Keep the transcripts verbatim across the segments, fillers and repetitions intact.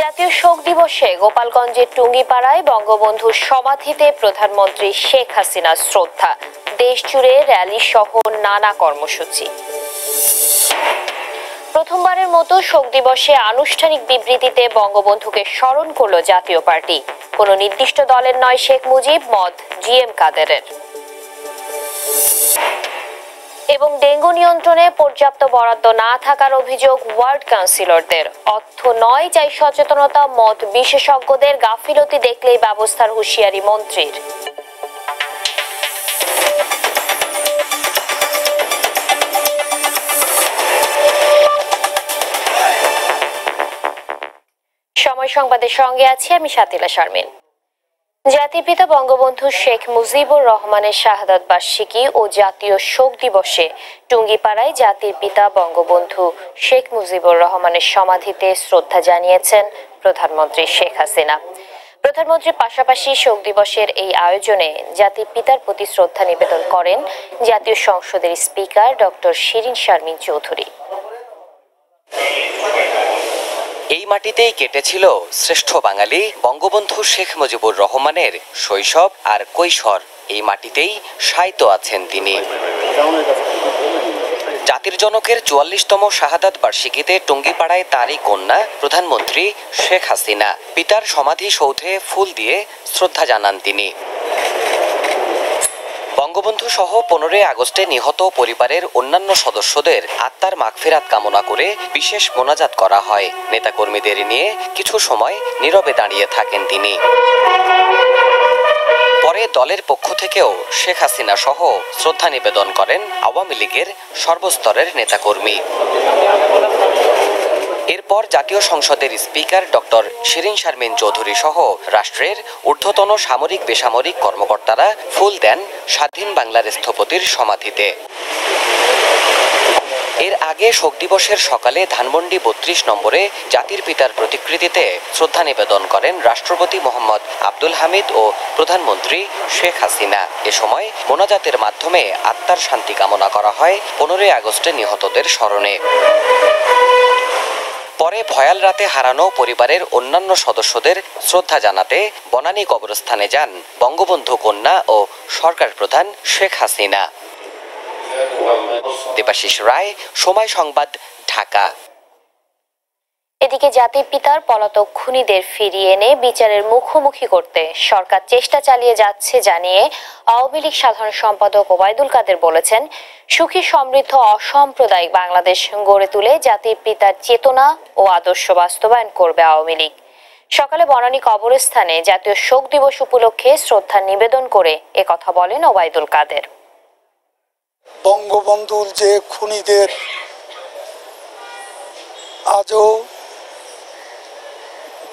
জাতীয় শোক দিবসে গোপালগঞ্জের টুঙ্গিপাড়ায় বঙ্গবন্ধুর সমাধিতে প্রধানমন্ত্রী শেখ হাসিনার শ্রদ্ধা, দেশজুড়ে র্যালি সহ নানা কর্মসূচি। প্রথমবারের মতো শোক দিবসে আনুষ্ঠানিক বিবৃতিতে বঙ্গবন্ধুকে স্মরণ করল জাতীয় পার্টি। কোনো নির্দিষ্ট দলের নয় শেখ মুজিব, মত জি এম কাদেরের। এবং ডেঙ্গু নিয়ন্ত্রণে পর্যাপ্ত বরাদ্দ না থাকার অভিযোগ ওয়ার্ড কাউন্সিলরদের। অর্থ নয়, চাই সচেতনতা, মত বিশেষজ্ঞদের গাফিলতি দেখলেই ব্যবস্থার হুঁশিয়ারি মন্ত্রীর। সময় সংবাদের সঙ্গে আছি আমি শাতিলা শারমিন। জাতির বঙ্গবন্ধু শেখ মুজিবুর রহমানের শাহাদাত বার্ষিকী ও জাতীয় শোক দিবসে টুঙ্গিপাড়ায় জাতির পিতা বঙ্গবন্ধু শেখ মুজিবুর রহমানের সমাধিতে শ্রদ্ধা জানিয়েছেন প্রধানমন্ত্রী শেখ হাসিনা। প্রধানমন্ত্রীর পাশাপাশি শোক দিবসের এই আয়োজনে জাতির পিতার প্রতি শ্রদ্ধা নিবেদন করেন জাতীয় সংসদের স্পিকার ডক্টর শিরীন শারমিন চৌধুরী। এই মাটিতেই কেটেছিল শ্রেষ্ঠ বাঙালি বঙ্গবন্ধু শেখ মুজিবুর রহমানের শৈশব আর কৈশোর। এই মাটিতেই শায়িত আছেন তিনি। জাতির জনকের চুয়াল্লিশতম শাহাদাত বার্ষিকীতে টুঙ্গিপাড়ায় তারই কন্যা প্রধানমন্ত্রী শেখ হাসিনা পিতার সমাধি সৌধে ফুল দিয়ে শ্রদ্ধা জানান তিনি। বঙ্গবন্ধু সহ পনেরোই আগস্টে নিহত পরিবারের অন্যান্য সদস্যদের আত্মার মাগফিরাত কামনা করে বিশেষ মোনাজাত করা হয়। নেতাকর্মীদের নিয়ে কিছু সময় নীরবে দাঁড়িয়ে থাকেন তিনি। পরে দলের পক্ষ থেকেও শেখ হাসিনা সহ শ্রদ্ধা নিবেদন করেন আওয়ামী লীগের সর্বস্তরের নেতাকর্মী। এরপর জাতীয় সংসদের স্পিকার ডক্টর শিরীন শারমিন চৌধুরী সহ রাষ্ট্রের ঊর্ধ্বতন সামরিক বেসামরিক কর্মকর্তারা ফুল দেন স্বাধীন বাংলার স্থপতির সমাধিতে। এর আগে শোক দিবসের সকালে ধানমন্ডি বত্রিশ নম্বরে জাতির পিতার প্রতিকৃতিতে শ্রদ্ধা নিবেদন করেন রাষ্ট্রপতি মোহাম্মদ আব্দুল হামিদ ও প্রধানমন্ত্রী শেখ হাসিনা। এ সময় মোনাজাতের মাধ্যমে আত্মার শান্তি কামনা করা হয় পনেরোই আগস্টে নিহতদের স্মরণে। পরে ভয়াল রাতে হারানো পরিবারের অন্যান্য সদস্যদের শ্রদ্ধা জানাতে বনানী কবরস্থানে যান বঙ্গবন্ধু কন্যা ও সরকার প্রধান শেখ হাসিনা। দেবাশিস রায়, সময় সংবাদ, ঢাকা। এদিকে জাতির পিতার পলাতক খুনিদের ফিরিয়ে এনে বিচারের মুখোমুখি করতে সরকার চেষ্টা চালিয়ে যাচ্ছে জানিয়ে আওয়ামী লীগ সাধারণ সম্পাদক ওবায়দুল কাদের বলেছেন, সুখী সমৃদ্ধ অসাম্প্রদায়িক বাংলাদেশ গড়ে তুলে জাতির পিতার চেতনা ও আদর্শ বাস্তবায়ন করবে আওয়ামী লীগ। সকালে বনানী কবরস্থানে জাতীয় শোক দিবস উপলক্ষে শ্রদ্ধা নিবেদন করে একথা বলেন ওবায়দুল কাদের। বঙ্গবন্ধুর যে খুনিদের আজও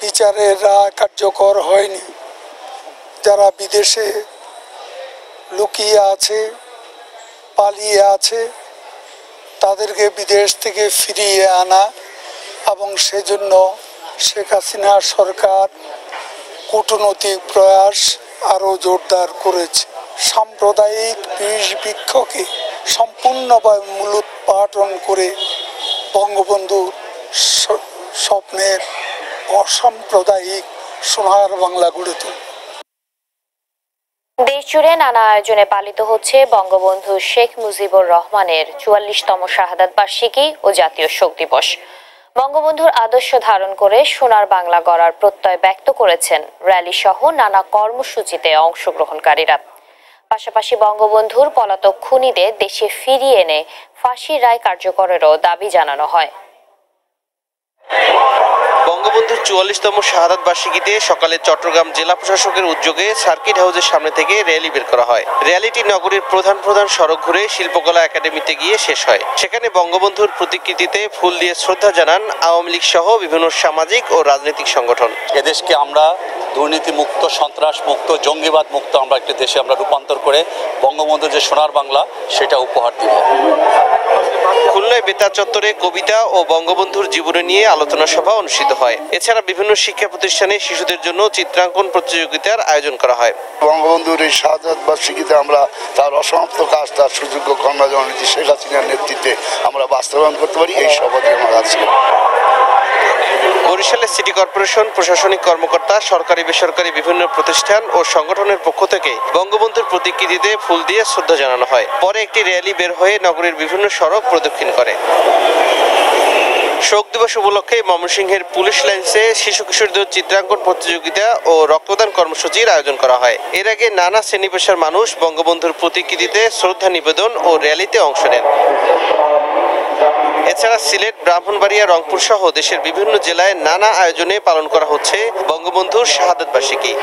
বিচারের রায় কার্যকর হয়নি, যারা বিদেশে লুকিয়ে আছে, পালিয়ে আছে, তাদেরকে বিদেশ থেকে ফিরিয়ে আনা এবং সেজন্য শেখ হাসিনা সরকার কূটনৈতিক প্রয়াস আরও জোরদার করেছে। সাম্প্রদায়িক বিষ বৃক্ষকে সম্পূর্ণভাবে মূলোৎপাটন করে বঙ্গবন্ধুর স্বপ্নের অসাম্প্রদায়িক সোনার বাংলা গড়ে তুলবে। দেশজুড়ে নানা আয়োজনে পালিত হচ্ছে বঙ্গবন্ধু শেখ মুজিবুর রহমানের চুয়াল্লিশতম শাহাদাত বার্ষিকী ও জাতীয় শোক দিবস। বঙ্গবন্ধুর আদর্শ ধারণ করে সোনার বাংলা গড়ার প্রত্যয় ব্যক্ত করেছেন র্যালি সহ নানা কর্মসূচিতে অংশগ্রহণকারীরা। পাশাপাশি বঙ্গবন্ধুর পলাতক খুনিদের দেশে ফিরিয়ে এনে ফাঁসির রায় কার্যকরেরও দাবি জানানো হয়। বঙ্গবন্ধুর চুয়াল্লিশতম শাহাদাত বার্ষিকীতে সকালে চট্টগ্রাম জেলা প্রশাসকের উদ্যোগে সার্কিট হাউসের সামনে থেকে র্যালি বের করা হয়। র্যালিটি নগরীর প্রধান প্রধান সড়ক ঘুরে শিল্পকলা একাডেমিতে গিয়ে শেষ হয়। সেখানে বঙ্গবন্ধুর প্রতিকৃতিতে ফুল দিয়ে শ্রদ্ধা জানান আওয়ামী লীগ সহ বিভিন্ন সামাজিক ও রাজনৈতিক সংগঠন। এদেশকে আমরা দুর্নীতি মুক্ত, সন্ত্রাস মুক্ত, জঙ্গিবাদ মুক্ত আমরা একটি দেশে আমরা রূপান্তর করে বঙ্গবন্ধুর যে সোনার বাংলা সেটা উপহার দিব। খুলনায় বেতার চত্বরে কবিতা ও বঙ্গবন্ধুর জীবনী নিয়ে আলোচনা সভা অনুষ্ঠিত হয়। এছাড়া বিভিন্ন শিক্ষা প্রতিষ্ঠানে শিশুদের জন্য চিত্রাঙ্কন প্রতিযোগিতার আয়োজন করা হয়। বঙ্গবন্ধুর এই শাহাদাত বার্ষিকীতে আমরা তার অসমাপ্ত কাজ, তার সুযোগ্য কন্যা জননেত্রী শেখ হাসিনার নেতৃত্বে আমরা বাস্তবায়ন করতে পারি এই সভাতে আমার আছে। দুই হাজার চব্বিশ সালে সিটি কর্পোরেশন, প্রশাসনিক কর্মকর্তা, সরকারি বেসরকারি বিভিন্ন প্রতিষ্ঠান ও সংগঠনের পক্ষ থেকে বঙ্গবন্ধুর প্রতিকৃতিতে ফুল দিয়ে শ্রদ্ধা জানানো হয়। পরে একটি র্যালি বের হয়ে নগরীর বিভিন্ন সড়ক প্রদক্ষিণ করে। শোক দিবস উপলক্ষে ময়মনসিংহের পুলিশ লাইন্সে শিশু কিশোরদের চিত্রাঙ্কন প্রতিযোগিতা ও রক্তদান কর্মসূচির আয়োজন করা হয়। এর আগে নানা শ্রেণী পেশার মানুষ বঙ্গবন্ধুর প্রতিকৃতিতে শ্রদ্ধা নিবেদন ও র্যালিতে অংশ নেন। এছাড়া সিলেট, ব্রাহ্মণবাড়িয়া, রংপুর সহ দেশের বিভিন্ন জেলায় নানা আয়োজনে পালন করা হচ্ছে বঙ্গবন্ধুর শাহাদাত বার্ষিকী।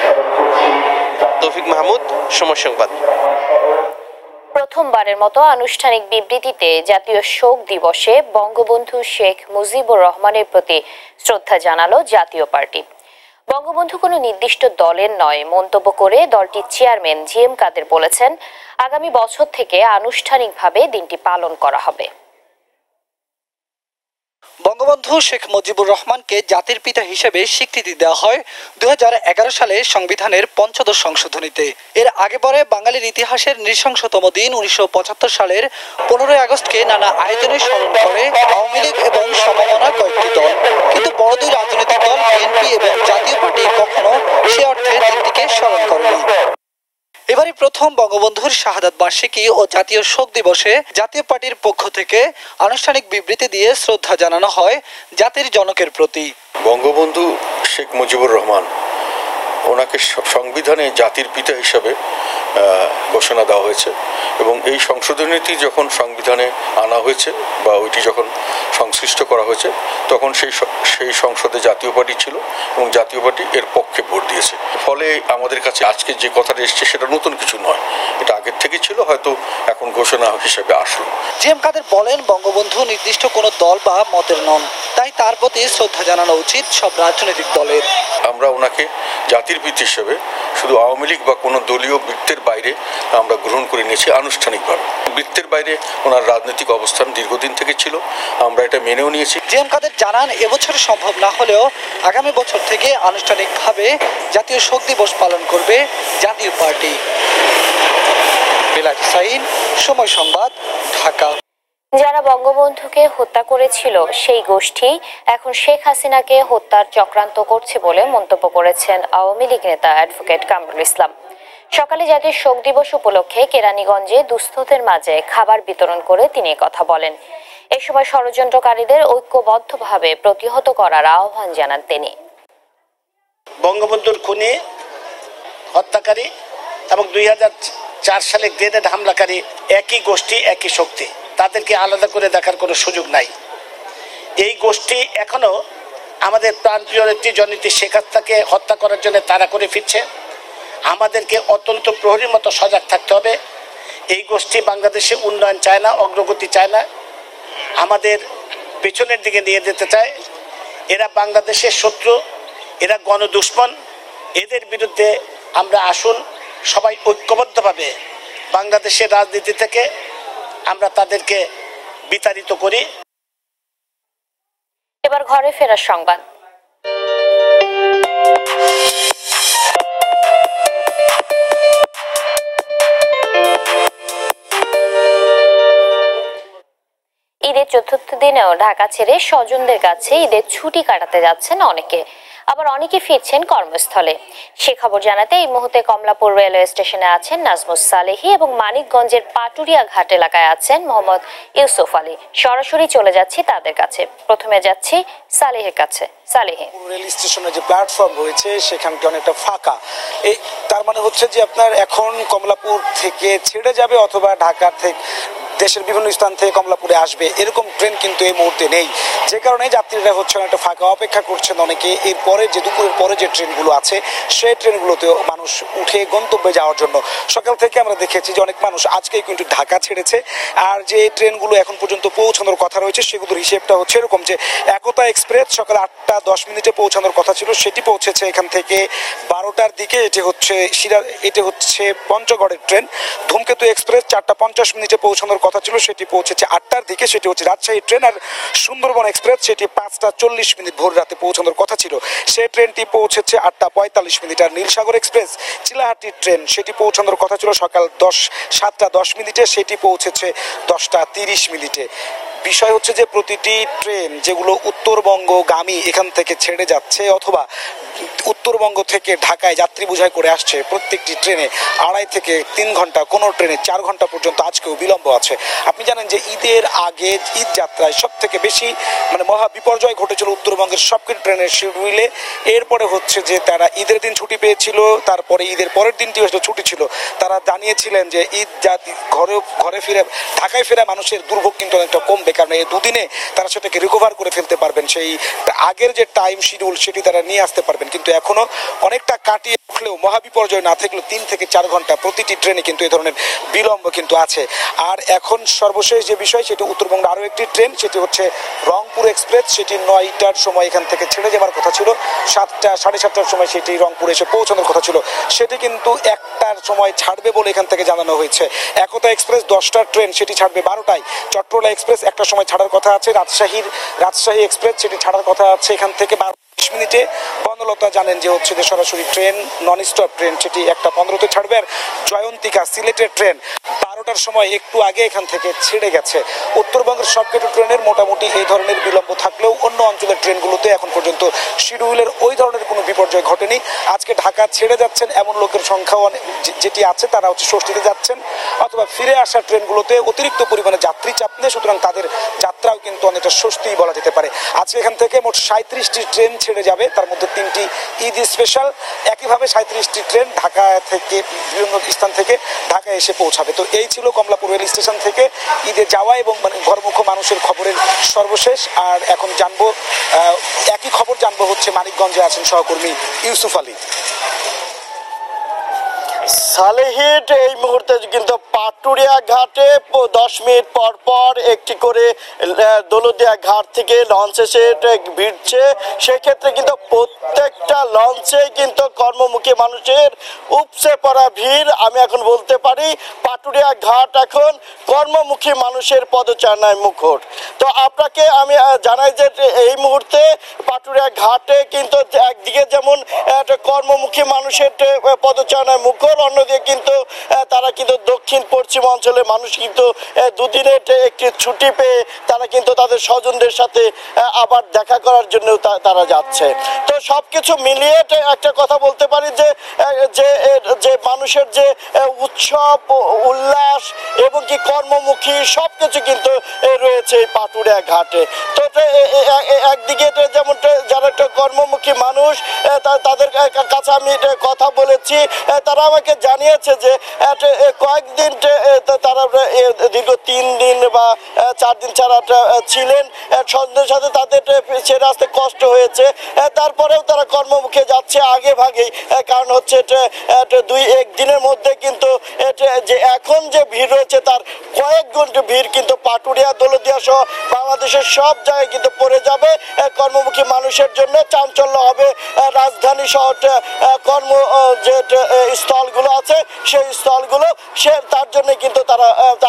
তৌফিক মাহমুদ, সময় সংবাদ। প্রথমবারের মতো আনুষ্ঠানিক বিবৃতিতে জাতীয় শোক দিবসে বঙ্গবন্ধু শেখ মুজিবুর রহমানের প্রতি শ্রদ্ধা জানালো জাতীয় পার্টি। বঙ্গবন্ধু কোনো নির্দিষ্ট দলের নয় মন্তব্য করে দলটির চেয়ারম্যান জি এম কাদের বলেছেন, আগামী বছর থেকে আনুষ্ঠানিকভাবে দিনটি পালন করা হবে। বঙ্গবন্ধু শেখ মুজিবুর রহমানকে জাতির পিতা হিসেবে স্বীকৃতি দেওয়া হয় দুই হাজার এগারো সালে সংবিধানের পঞ্চদশ সংশোধনীতে। এর আগে পরে বাঙালির ইতিহাসের নৃশংসতম দিন উনিশশো পঁচাত্তর সালের পনেরোই আগস্টকে নানা আয়োজনে স্মরণ করে আওয়ামী লীগ এবং সমমনা কয়েকটি দল। কিন্তু বড় দুই রাজনৈতিক দল বিএনপি এবং জাতীয় পার্টি কখনো সে অর্থে দিনটিকে স্মরণ করেনি। এবারই প্রথম বঙ্গবন্ধুর শাহাদাত বার্ষিকী ও জাতীয় শোক দিবসে জাতীয় পার্টির পক্ষ থেকে আনুষ্ঠানিক বিবৃতি দিয়ে শ্রদ্ধা জানানো হয় জাতির জনকের প্রতি। বঙ্গবন্ধু শেখ মুজিবুর রহমান, ওনাকে সংবিধানে জাতির পিতা হিসাবে ঘোষণা দেওয়া হয়েছে এবং এই সংশোধনীটি যখন সংবিধানে আনা হয়েছে বা ওইটি যখন সংশ্লিষ্ট করা হয়েছে তখন সেই সেই সংসদে জাতীয় পার্টি ছিল এবং জাতীয় পার্টি এর পক্ষে ভোট দিয়েছে। ফলে আমাদের কাছে আজকে যে কথাটা এসছে সেটা নতুন কিছু নয়, এটা আগের থেকে ছিল, হয়তো এখন ঘোষণা হিসেবে আসলো। জি এম কাদের বলেন, বঙ্গবন্ধু নির্দিষ্ট কোনো দল বা মতের নন, তাই তার প্রতি শ্রদ্ধা জানানো উচিত সব রাজনৈতিক দলের। আমরা ওনাকে জাতির পিতা হিসেবে শুধু আওয়ামী লীগ বা কোনো দলীয় বৃত্তের বাইরে আমরা গ্রহণ করে নিয়েছি আনুষ্ঠানিকভাবে। বৃত্তের বাইরে ওনার রাজনৈতিক অবস্থান দীর্ঘদিন থেকে ছিল, আমরা এটা মেনেও নিয়েছি। জি এম কাদের জানান, এবছর সম্ভব না হলেও আগামী বছর থেকে আনুষ্ঠানিকভাবে জাতীয় শোক দিবস পালন করবে জাতীয় পার্টি। সময় সংবাদ, ঢাকা। যারা বঙ্গবন্ধুকে হত্যা করেছিল সেই গোষ্ঠী এখন শেখ হাসিনাকে হত্যার চক্রান্ত করছে বলে মন্তব্য করেছেন আওয়ামী লীগ নেতা অ্যাডভোকেট কামরুল ইসলাম। সকালে জাতীয় শোক দিবস উপলক্ষে কেরানীগঞ্জে দুস্থদের মাঝে খাবার বিতরণ করে তিনি কথা বলেন। এ সময় ষড়যন্ত্রকারীদের ঐক্যবদ্ধভাবে প্রতিহত করার আহ্বান জানান তিনি। বঙ্গবন্ধুর খুনি, হত্যাকারী এবং দুই হাজার চার সালে গ্রেনেড হামলাকারী একই গোষ্ঠী, একই শক্তি, তাদেরকে আলাদা করে দেখার কোনো সুযোগ নাই। এই গোষ্ঠী এখনও আমাদের প্রাণপ্রিয় নেত্রী শেখ হাসিনাকে হত্যা করার জন্য তাড়া করে ফিরছে। আমাদেরকে অত্যন্ত প্রহরীর মতো সজাগ থাকতে হবে। এই গোষ্ঠী বাংলাদেশে উন্নয়ন চায় না, অগ্রগতি চায় না, আমাদের পেছনের দিকে নিয়ে যেতে চায়। এরা বাংলাদেশের শত্রু, এরা গণদুশ্মন। এদের বিরুদ্ধে আমরা আসুন সবাই ঐক্যবদ্ধভাবে বাংলাদেশের রাজনীতি থেকে আমরা তাদেরকে বিতাড়িত করি। এবার ঘরে ফেরার সংবাদ। ঈদের চতুর্থ দিনেও ঢাকা ছেড়ে স্বজনদের কাছে ঈদের ছুটি কাটাতে যাচ্ছেন অনেকে, আবার অনেকে ফিরছেন কর্মস্থলে। সে খবর জানাতে এই মুহূর্তে কমলাপুর রেলওয়ে স্টেশনে আছেন নাজমুস সালেহি এবং মানিকগঞ্জের পাটুরিয়া ঘাট এলাকায় আছেন মোহাম্মদ ইউসুফ আলী। সরাসরি চলে যাচ্ছি তাদের কাছে। প্রথমে যাচ্ছি সালেহের কাছে। সালেহে, রেল স্টেশনে যে প্ল্যাটফর্ম রয়েছে সেখানটা অনেকটা ফাঁকা, এই তার মানে হচ্ছে যে আপনার এখন কমলাপুর থেকে ছেড়ে যাবে অথবা ঢাকা থেকে দেশের বিভিন্ন স্থান থেকে কমলাপুরে আসবে এরকম ট্রেন কিন্তু এই মুহূর্তে নেই, যে কারণে যাত্রীরা হচ্ছে একটা ফাঁকা অপেক্ষা করছেন অনেকে। এরপরে যে দুপুরের পরে যে ট্রেনগুলো আছে সেই ট্রেনগুলোতেও মানুষ উঠে গন্তব্যে যাওয়ার জন্য। সকাল থেকে আমরা দেখেছি যে অনেক মানুষ আজকেই কিন্তু ঢাকা ছেড়েছে। আর যে ট্রেনগুলো এখন পর্যন্ত পৌঁছানোর কথা রয়েছে সেগুলোর হিসেবটা হচ্ছে এরকম যে একতা এক্সপ্রেস সকাল আটটা দশ মিনিটে পৌঁছানোর কথা ছিল, সেটি পৌঁছেছে এখান থেকে বারোটার দিকে। এটি হচ্ছে সিরা এটি হচ্ছে পঞ্চগড়ের ট্রেন। ধূমকেতু এক্সপ্রেস চারটা পঞ্চাশ মিনিটে পৌঁছানোর কথা ছিল, সেটি পৌঁছেছে আটটার দিকে, সেটি হচ্ছে রাজশাহী ট্রেন। আর সুন্দরবন এক্সপ্রেস সেটি পাঁচটা চল্লিশ মিনিট ভোর রাতে পৌঁছানোর কথা ছিল, সেই ট্রেনটি পৌঁছেছে আটটা পঁয়তাল্লিশ মিনিট। আর নীলসাগর এক্সপ্রেস চিলাহাটির ট্রেন সেটি পৌঁছানোর কথা ছিল সকাল দশ সাতটা দশ মিনিটে, সেটি পৌঁছেছে দশটা তিরিশ মিনিটে। বিষয় হচ্ছে যে প্রতিটি ট্রেন যেগুলো উত্তরবঙ্গগামী এখান থেকে ছেড়ে যাচ্ছে অথবা উত্তরবঙ্গ থেকে ঢাকায় যাত্রী বোঝাই করে আসছে, প্রত্যেকটি ট্রেনে আড়াই থেকে তিন ঘন্টা, কোনো ট্রেনে চার ঘন্টা পর্যন্ত আজকেও বিলম্ব আছে। আপনি জানেন যে ঈদের আগে ঈদ যাত্রায় সব থেকে বেশি মানে মহা বিপর্যয় ঘটেছিল উত্তরবঙ্গের সবকটি ট্রেনের শিডিউলে। এরপরে হচ্ছে যে তারা ঈদের দিন ছুটি পেয়েছিল, তারপরে ঈদের পরের দিনটি ছুটি ছিল। তারা জানিয়েছিলেন যে ঈদ জাতি ঘরে ঘরে ফিরে ঢাকায় ফেরা মানুষের দুর্ভোগ কিন্তু অনেকটা কমবে, কারণ এই দুদিনে তারা সেটাকে রিকভার করে ফেলতে পারবেন, সেই আগের যে টাইম শিডিউল সেটি তারা নিয়ে আসতে পারবেন। কিন্তু এখনো অনেকটা কাটিয়ে উঠলেও মহাবিপর্যয় না থাকলেও তিন থেকে চার ঘন্টা প্রতিটি ট্রেনে কিন্তু এই ধরনের বিলম্ব কিন্তু আছে। আর এখন সর্বশেষ যে বিষয় সেটি উত্তরবঙ্গের আরও একটি ট্রেন, সেটি হচ্ছে রংপুর এক্সপ্রেস। সেটি নয়টার সময় এখান থেকে ছেড়ে যাওয়ার কথা ছিল, সাতটা সাড়ে সাতটার সময় সেটি রংপুরে এসে পৌঁছানোর কথা ছিল, সেটি কিন্তু একটার সময় ছাড়বে বলে এখান থেকে জানানো হয়েছে। একতা এক্সপ্রেস দশটার ট্রেন, সেটি ছাড়বে বারোটায়। চট্টলা এক্সপ্রেস একটা সময় ছাড়ার কথা আছে। রাজশাহীর রাজশাহী এক্সপ্রেস সেটি ছাড়ার কথা আছে এখান থেকে বারো মিনিটে। বনলতা জানেন যে হচ্ছে যে সরাসরি ট্রেন, নন স্টপ ট্রেন, সেটি একটা পনেরোতে ছাড়বে। আর জয়ন্তিকা সিলেটের ট্রেন বারোটার সময় একটু আগে এখান থেকে ছেড়ে গেছে। উত্তরবঙ্গের সবকটি ট্রেনের মোটামুটি এই ধরনের বিলম্ব থাকলেও অন্য অঞ্চলের ট্রেনগুলোতে এখন পর্যন্ত শিডিউলের ওই ধরনের কোনো বিপর্যয় ঘটেনি। আজকে ঢাকা ছেড়ে যাচ্ছেন এমন লোকের সংখ্যাও যেটি আছে, তারা হচ্ছে ষষ্ঠীতে যাচ্ছেন অথবা ফিরে আসা ট্রেনগুলোতে অতিরিক্ত পরিমাণে যাত্রী চাপ নেই, সুতরাং তাদের যাত্রাও কিন্তু অনেকটা স্বস্তিই বলা যেতে পারে। আজকে এখান থেকে মোট সাঁত্রিশটি ট্রেন ছেড়ে যাবে, তার মধ্যে তিনটি ঈদ স্পেশাল। একইভাবে সাঁত্রিশটি ট্রেন ঢাকা থেকে বিভিন্ন স্থান থেকে ঢাকায় এসে পৌঁছাবে। তো এই ছিল কমলাপুর রেল স্টেশন থেকে ঈদে যাওয়া এবং মানে ঘরমুখ মানুষের খবরের সর্বশেষ। আর এখন জানবো, একই খবর জানবো হচ্ছে মানিকগঞ্জে আছেন সহকর্মী ইউসুফ আলী সালেহিট। এই মুহূর্তে কিন্তু পাটুরিয়া ঘাটে দশ মিনিট পর পর একটি করে দোলদিয়া ঘাট থেকে লঞ্চ এসে ভিড়ছে। সেক্ষেত্রে কিন্তু প্রত্যেকটা লঞ্চে কিন্তু কর্মমুখী মানুষের উপচে পড়া ভিড়। আমি এখন বলতে পারি পাটুরিয়া ঘাট এখন কর্মমুখী মানুষের পদচারণায় মুখর। তো আপনাকে আমি জানাই যে এই মুহূর্তে পাটুরিয়া ঘাটে কিন্তু একদিকে যেমন কর্মমুখী মানুষের পদচারণায় মুখর, অন্যদিকে কিন্তু তারা কিন্তু দক্ষিণ পশ্চিম অঞ্চলের মানুষ কিন্তু দুদিনের একটি ছুটি পেয়ে তারা কিন্তু তাদের স্বজনদের সাথে আবার দেখা করার জন্য তারা যাচ্ছে। তো সবকিছু মিলিয়ে একটা কথা বলতে পারি যে যে মানুষের যে উৎসব উল্লাস এবং কি কর্মমুখী সবকিছু কিন্তু রয়েছে এই পাটুরিয়া ঘাটে। তো একদিকে যেমন যারা একটা কর্মমুখী মানুষ তাদের কাছে আমি কথা বলেছি, তারা আমাকে জানিয়েছে যে কয়েকদিন তারা দীর্ঘ তিন দিন বা চার দিন ছাড়া ছিলেন, সন্ধ্যের সাথে তাদের ছেড়ে আসতে কষ্ট হয়েছে। তারপরেও তারা কর্মমুখে যাচ্ছে আগে ভাগেই, কারণ হচ্ছে দুই এক দিনের মধ্যে কিন্তু যে এখন যে ভিড় রয়েছে তার কয়েক গুণ ভিড় কিন্তু পাটুরিয়া দৌলতদিয়া সহ বাংলাদেশের সব জায়গায় কিন্তু পড়ে যাবে। কর্মমুখী মানুষের জন্য চাঞ্চল্য হবে রাজধানী শহর কর্ম যে স্থলগুলো আছে সেই স্থলগুলো, সে তার জন্য কিন্তু তারা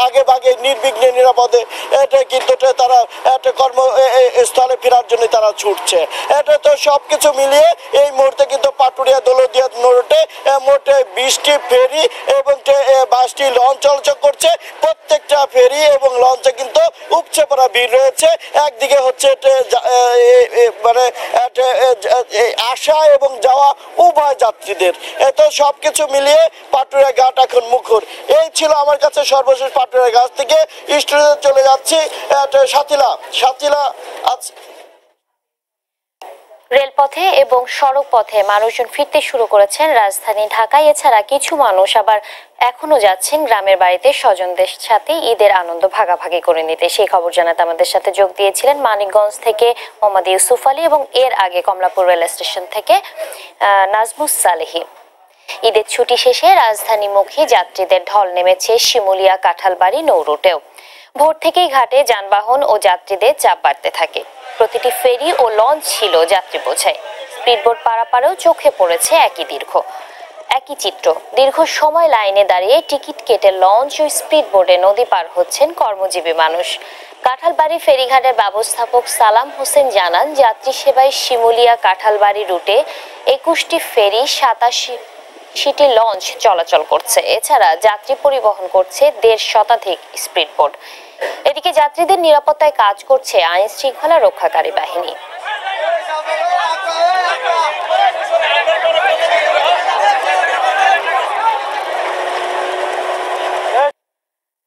আগে ভাগে নির্বিঘ্নে নিরাপদে এটা কিন্তু তারা একটা কর্মস্থলে ফেরার জন্য তারা ছুটছে। এটা তো সব কিছু মিলিয়ে এই মুহূর্তে কিন্তু পাটুরিয়া দৌলতদিয়া রোডে মোট বিশটি ফেরি এবং বাইশটি লঞ্চ চলাচল করছে। প্রত্যেকটা ফেরি এবং লঞ্চে কিন্তু উপচে পড়া ভিড় রয়েছে। একদিকে হচ্ছে মানে আসা এবং যাওয়া উভয় যাত্রীদের। এত সব কিছু মিলিয়ে পাটুরিয়া ঘাট এখন মুখর। এই ছিল আমার কাছে সর্বশেষ পাটুরিয়া ঘাট থেকে। স্টুডিওতে চলে যাচ্ছি সাথিলা। সাথিলা, আজ রেলপথে এবং সড়ক পথে মানুষজন ফিরতে শুরু করেছেন রাজধানী ঢাকায়। এছাড়া কিছু মানুষ আবার এখনো যাচ্ছেন গ্রামের বাড়িতে স্বজনদের সাথে ঈদের আনন্দ ভাগাভাগি করে নিতে। সেই খবর জানাতে আমাদের সাথে যোগ দিয়েছিলেন মানিকগঞ্জ থেকে মোহাম্মদ ইউসুফ আলী এবং এর আগে কমলাপুর রেল স্টেশন থেকে নাজমুস সালেহী। ঈদের ছুটি শেষে রাজধানীমুখী যাত্রীদের ঢল নেমেছে শিমুলিয়া, কাঁঠালবাড়ি, নৌরুটেও। ভোর থেকেই ঘাটে যানবাহন ও যাত্রীদের চাপ বাড়তে থাকে। প্রতিটি ফেরি ও লঞ্চ ছিল যাত্রী বোঝায়। স্পিডবোট পারাপারেও চোখে পড়েছে একই দীর্ঘ একই চিত্র। দীর্ঘ সময় লাইনে দাঁড়িয়ে টিকিট কেটে লঞ্চ ও স্পিডবোটে নদী পার হচ্ছেন কর্মজীবী মানুষ। কাঁঠালবাড়ি ফেরিঘাটের ব্যবস্থাপক সালাম হোসেন জানান, যাত্রী সেবায় শিমুলিয়া কাঁঠালবাড়ি রুটে একুশটি ফেরি, সাতাশি সেটি লঞ্চ চলাচল করছে। এছাড়া যাত্রী পরিবহন করছে দেড় শতাধিক স্পিডবোট। এদিকে যাত্রীদের নিরাপত্তায় কাজ করছে আইন শৃঙ্খলা রক্ষাকারী বাহিনী।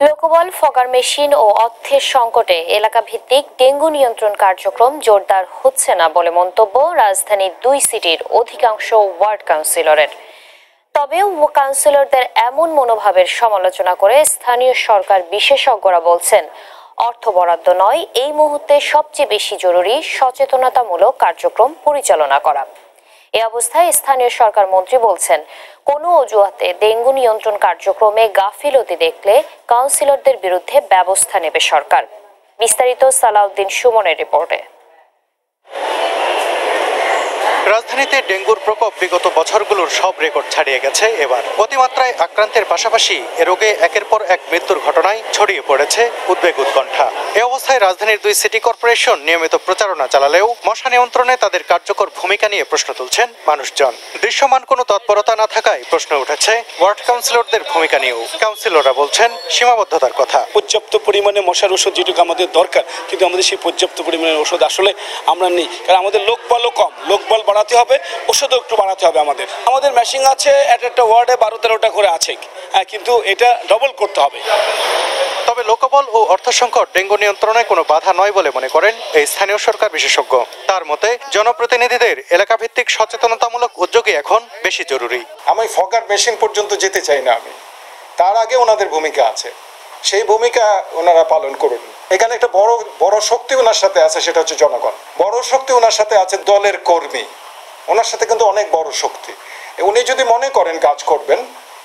লোকবল, ফগার মেশিন ও অর্থের সংকটে এলাকা ভিত্তিক ডেঙ্গু নিয়ন্ত্রণ কার্যক্রম জোরদার হচ্ছে না বলে মন্তব্য রাজধানীর দুই সিটির অধিকাংশ ওয়ার্ড কাউন্সিলরের। তবে কাউন্সিলরদের এমন মনোভাবের সমালোচনা করে স্থানীয় সরকার বিশেষজ্ঞরা বলছেন, অর্থ বরাদ্দ নয়, এই মুহূর্তে সবচেয়ে বেশি জরুরি সচেতনতামূলক কার্যক্রম পরিচালনা করা। এ অবস্থায় স্থানীয় সরকার মন্ত্রী বলছেন, কোনো অজুহাতে ডেঙ্গু নিয়ন্ত্রণ কার্যক্রমে গাফিলতি দেখলে কাউন্সিলরদের বিরুদ্ধে ব্যবস্থা নেবে সরকার। বিস্তারিত সালাউদ্দিন সুমনের রিপোর্টে। রাজধানীতে ডেঙ্গুর প্রকোপ বিগত বছরগুলোর সব রেকর্ড ছাড়িয়ে গেছে। এবার অতিমাত্রায় আক্রান্তের পাশাপাশি এ রোগে একের পর এক মৃত্যুর ঘটনায় ছড়িয়ে পড়েছে উদ্বেগ, উৎকণ্ঠা। এ অবস্থায় রাজধানীর দুই সিটি কর্পোরেশন নিয়মিত প্রচারণা চালালেও মশা নিয়ন্ত্রণে তাদের কার্যকর ভূমিকা নিয়ে প্রশ্ন তুলছেন মানুষজন। দৃশ্যমান কোনো তৎপরতা না থাকায় প্রশ্ন উঠেছে ওয়ার্ড কাউন্সিলরদের ভূমিকা নিয়েও। কাউন্সিলররা বলছেন সীমাবদ্ধতার কথা। পর্যাপ্ত পরিমাণে মশার ওষুধ যেটুকু আমাদের দরকার, কিন্তু আমাদের সেই পর্যাপ্ত পরিমাণের ওষুধ আসলে আমরা নেই, কারণ আমাদের লোকবলও কম। লোকবল বাড়াতে হবে, ওষুধও একটু বাড়াতে হবে। আমাদের আমাদের মেশিন আছে, এক একটা ওয়ার্ডে বারো তেরোটা করে আছে, কিন্তু এটা ডবল করতে হবে। তবে লোকবল ও অর্থ সংকট ডেঙ্গু নিয়ন্ত্রণে কোনো বাধা নয় বলে মনে করেন এই স্থানীয় সরকার বিশেষজ্ঞ। তার মতে জনপ্রতিনিধিদের এলাকাভিত্তিক সচেতনতামূলক উদ্যোগই এখন বেশি জরুরি। আমি ফগার মেশিন পর্যন্ত যেতে চাই না, আমি তার আগে ওনাদের ভূমিকা আছে, সেই ভূমিকা ওনারা পালন করুন। এখানে একটা বড় বড় শক্তি ওনার সাথে আছে, সেটা হচ্ছে জনগণ। বড় শক্তি ওনার সাথে আছে দলের কর্মী, ওনার সাথে কিন্তু অনেক বড় শক্তি। উনি যদি মনে করেন কাজ করবেন,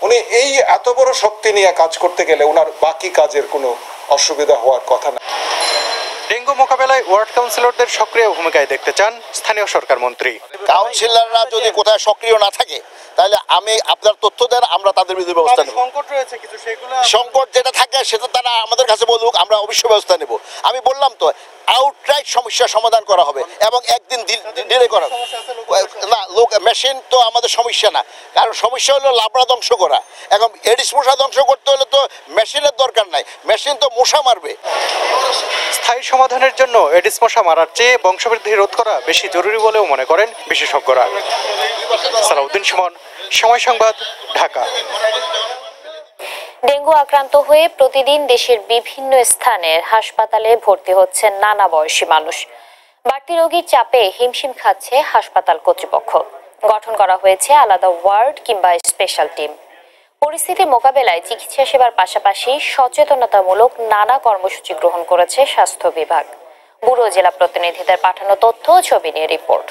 উনি এই এত বড় শক্তি নিয়ে কাজ করতে গেলে ওনার বাকি কাজের কোনো অসুবিধা হওয়ার কথা না। ডেঙ্গু মোকাবেলায় ওয়ার্ড কাউন্সিলরদের সক্রিয় ভূমিকায় দেখতে চান স্থানীয় সরকার মন্ত্রী। কাউন্সিলররা যদি কোথায় সক্রিয় না থাকে তাহলে আমি আপনার তথ্য দেন, আমরা তাদের বিরুদ্ধে ব্যবস্থা নেব। সংকট রয়েছে কিছু, সেগুলো সংকট যেটা থাকে সেটা তারা আমাদের কাছে বলুক, আমরা অবশ্যই ব্যবস্থা নেব। আমি বললাম তো, আউটরাইট সমস্যা সমাধান করা হবে এবং একদিন ডিলে করা না। লোক মেশিন তো আমাদের সমস্যা না, কারণ সমস্যা হলো লাবড়া ধ্বংস করা। এখন এডিস মশা ধ্বংস করতে হলে তো মেশিনের দরকার নাই, মেশিন তো মশা মারবে। স্থায়ী সমাধানের জন্য এডিস মশা মারার চেয়ে বংশবৃদ্ধি রোধ করা বেশি জরুরি বলেও মনে করেন বিশেষজ্ঞরা। সালাউদ্দিন সুমন, সময় সংবাদ, ঢাকা। ডেঙ্গু আক্রান্ত হয়ে প্রতিদিন দেশের বিভিন্ন স্থানের হাসপাতালে ভর্তি হচ্ছে নানা বয়সী মানুষ। বাড়তি রোগীর চাপে হিমশিম খাচ্ছে হাসপাতাল কর্তৃপক্ষ। গঠন করা হয়েছে আলাদা ওয়ার্ড কিংবা স্পেশাল টিম। পরিস্থিতি মোকাবেলায় চিকিৎসা সেবার পাশাপাশি সচেতনতামূলক নানা কর্মসূচি গ্রহণ করেছে স্বাস্থ্য বিভাগ। ব্যুরো জেলা প্রতিনিধিদের পাঠানো তথ্য ছবি নিয়ে রিপোর্ট।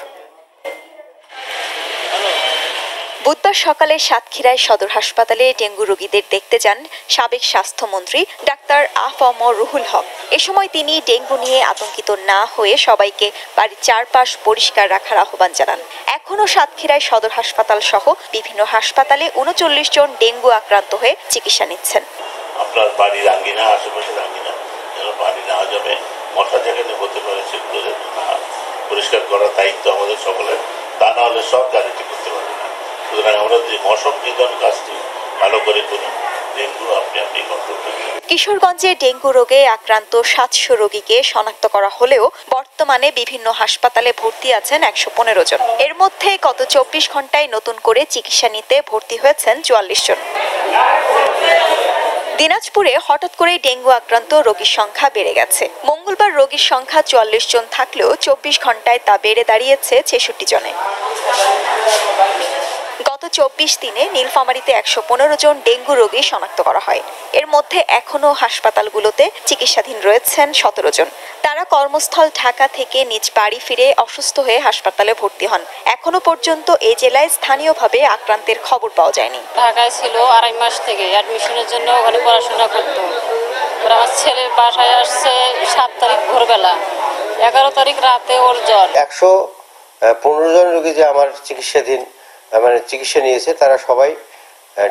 বুধবার সকালে সাতক্ষীরায় সদর হাসপাতালে ডেঙ্গু রোগীদের দেখতে যান সাবেক স্বাস্থ্যমন্ত্রী ডাক্তার আফম রুহুল হক। এ সময় তিনি ডেঙ্গু নিয়ে আতঙ্কিত না হয়ে সবাইকে বাড়ির চারপাশ পরিষ্কার রাখার আহ্বান জানান। এখনও সাতক্ষীরায় সদর হাসপাতাল সহ বিভিন্ন হাসপাতালে উনচল্লিশ জন ডেঙ্গু আক্রান্ত হয়ে চিকিৎসা নিচ্ছেন। আপনার বাড়ির আঙ্গিনা, আশেপাশের আঙ্গিনা যেন বাড়ি না জমে, মশা যেখানে হতে পারে সেগুলো যেন না, পরিষ্কার করার দায়িত্ব আমাদের সকলের। তা না হলে সরকার এটি করতে পারে না। কিশোরগঞ্জে ডেঙ্গু রোগে আক্রান্ত সাতশো রোগীকে শনাক্ত করা হলেও বর্তমানে বিভিন্ন হাসপাতালে ভর্তি আছেন একশো পনেরো জন। এর মধ্যে গত চব্বিশ ঘন্টায় নতুন করে চিকিৎসা নিতে ভর্তি হয়েছেন চুয়াল্লিশ জন। দিনাজপুরে হঠাৎ করে ডেঙ্গু আক্রান্ত রোগীর সংখ্যা বেড়ে গেছে। মঙ্গলবার রোগীর সংখ্যা চুয়াল্লিশ জন থাকলেও চব্বিশ ঘন্টায় তা বেড়ে দাঁড়িয়েছে ছেষট্টি জনে। গত চব্বিশ দিনে নীলফামারীতে একশো পনেরো জন ডেঙ্গু রোগী শনাক্ত করা হয়। এর মধ্যে এখনও হাসপাতালগুলোতে চিকিৎসাধীন রয়েছেন সতেরো জন। তারা কর্মস্থল ঢাকা থেকে নিজ বাড়ি ফিরে অসুস্থ হয়ে হাসপাতালে ভর্তি হন। এখনো পর্যন্ত এই জেলায় স্থানীয়ভাবে আক্রান্তের খবর পাওয়া যায়নি। ঢাকায় ছিল আড়াই মাস থেকে, অ্যাডমিশনের জন্য ওখানে পড়াশোনা করত। আমার ছেলে বাসায় আসছে সাত তারিখ ভোরবেলা, এগারো তারিখ রাতে ওর জ্বর। একশো পনেরো জন রোগী যে আমার চিকিৎসাধীন মানে চিকিৎসা নিয়েছে, তারা সবাই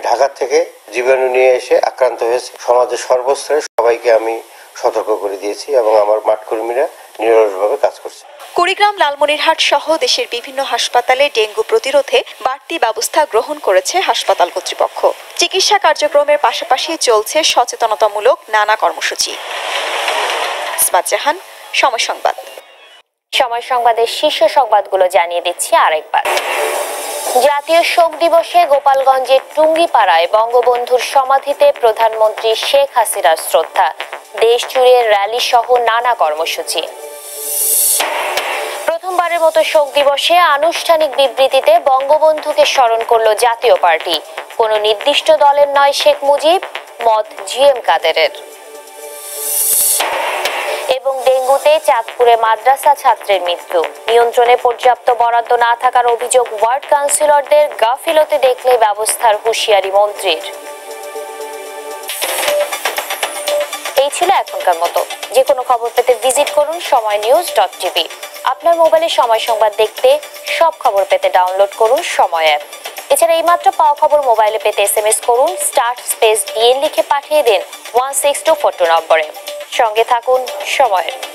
ঢাকা থেকে জীবাণু নিয়ে এসে আক্রান্ত হয়েছে। সমাজের সর্বস্তরে সবাইকে আমি সতর্ক করে দিয়েছি এবং আমার মাঠকর্মীরা নিরলসভাবে কাজ করছে। কুড়িগ্রাম, লালমনিরহাট সহ দেশের বিভিন্ন হাসপাতালে ডেঙ্গু প্রতিরোধে বাড়তি ব্যবস্থা গ্রহণ করেছে হাসপাতাল কর্তৃপক্ষ। চিকিৎসা কার্যক্রমের পাশাপাশি চলছে সচেতনতামূলক নানা কর্মসূচি। সময় সংবাদ সময় সংবাদের শীর্ষ সংবাদগুলো জানিয়ে দিচ্ছি আরেকবার। জাতীয় শোক দিবসে গোপালগঞ্জের টুঙ্গিপাড়ায় বঙ্গবন্ধুর সমাধিতে প্রধানমন্ত্রী শেখ হাসিনার শ্রদ্ধা, দেশ জুড়ে র্যালি সহ নানা কর্মসূচি। প্রথমবারের মতো শোক দিবসে আনুষ্ঠানিক বিবৃতিতে বঙ্গবন্ধুকে স্মরণ করল জাতীয় পার্টি। কোনো নির্দিষ্ট দলের নয় শেখ মুজিব, মত জি এম কাদেরের। এবং ডেঙ্গুতে চাঁদপুরে মাদ্রাসা ছাত্রের মৃত্যু, নিয়ন্ত্রণে পর্যাপ্ত বরাদ্দ না থাকার অভিযোগ, ওয়ার্ড কাউন্সিলরদের গাফিলতি দেখলে ব্যবস্থার হুঁশিয়ারি মন্ত্রীর। এই ছিল এখনকার মতো। যে কোনো খবর পেতে ভিজিট করুন সময় নিউজ ডট টিভি। আপনার মোবাইলে সময় সংবাদ দেখতে সব খবর পেতে ডাউনলোড করুন সময় অ্যাপ। এছাড়া এইমাত্র পাওয়া খবর মোবাইলে পেতে এস এম এস করুন স্টার স্পেস ডিএন লিখে পাঠিয়ে দিন one six two four two নম্বরে। সঙ্গে থাকুন সময়ের।